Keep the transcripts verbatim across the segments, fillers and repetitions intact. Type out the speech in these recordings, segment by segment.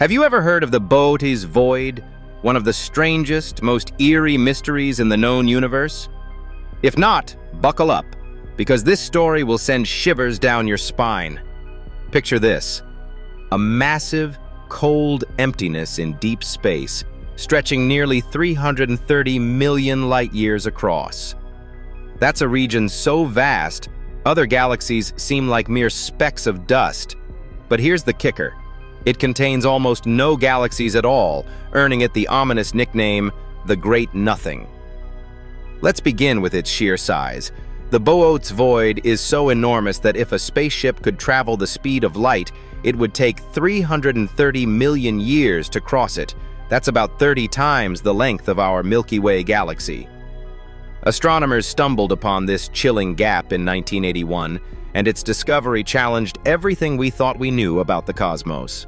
Have you ever heard of the Boötes Void, one of the strangest, most eerie mysteries in the known universe? If not, buckle up, because this story will send shivers down your spine. Picture this: a massive, cold emptiness in deep space, stretching nearly three hundred thirty million light-years across. That's a region so vast, other galaxies seem like mere specks of dust. But here's the kicker. It contains almost no galaxies at all, earning it the ominous nickname, the Great Nothing. Let's begin with its sheer size. The Boötes Void is so enormous that if a spaceship could travel the speed of light, it would take three hundred thirty million years to cross it. That's about thirty times the length of our Milky Way galaxy. Astronomers stumbled upon this chilling gap in nineteen eighty-one, and its discovery challenged everything we thought we knew about the cosmos.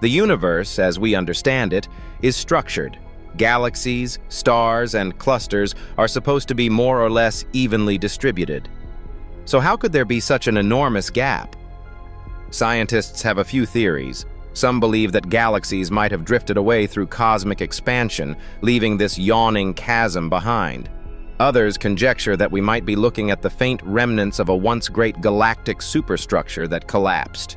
The universe, as we understand it, is structured. Galaxies, stars, and clusters are supposed to be more or less evenly distributed. So how could there be such an enormous gap? Scientists have a few theories. Some believe that galaxies might have drifted away through cosmic expansion, leaving this yawning chasm behind. Others conjecture that we might be looking at the faint remnants of a once great galactic superstructure that collapsed.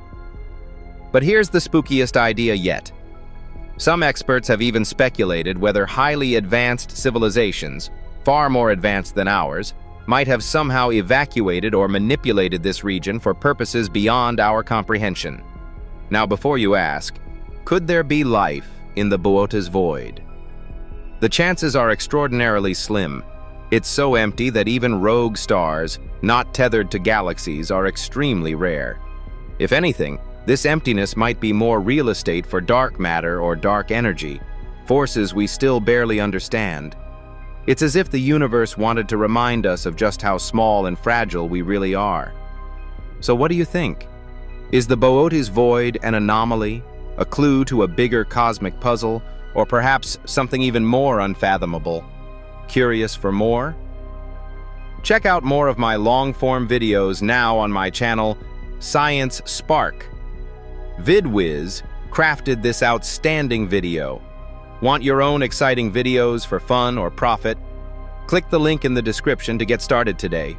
But here's the spookiest idea yet. Some experts have even speculated whether highly advanced civilizations, far more advanced than ours, might have somehow evacuated or manipulated this region for purposes beyond our comprehension. Now, before you ask, could there be life in the Boötes Void? The chances are extraordinarily slim. It's so empty that even rogue stars, not tethered to galaxies, are extremely rare. If anything, this emptiness might be more real estate for dark matter or dark energy, forces we still barely understand. It's as if the universe wanted to remind us of just how small and fragile we really are. So what do you think? Is the Boötes Void an anomaly, a clue to a bigger cosmic puzzle, or perhaps something even more unfathomable? Curious for more? Check out more of my long-form videos now on my channel, Science Spark. VidWiz crafted this outstanding video. Want your own exciting videos for fun or profit? Click the link in the description to get started today.